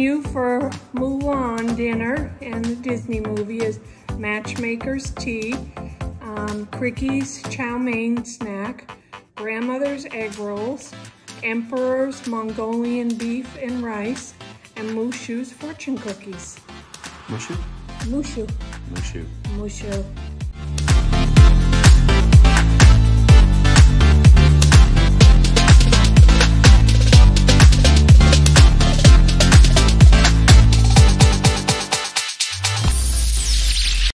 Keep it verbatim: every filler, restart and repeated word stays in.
menu for Mulan dinner and the Disney movie is matchmaker's tea, um, Cricky's chow mein snack, grandmother's egg rolls, emperor's Mongolian beef and rice, and Mushu's fortune cookies. Mushu? Mushu. Mushu. Mushu.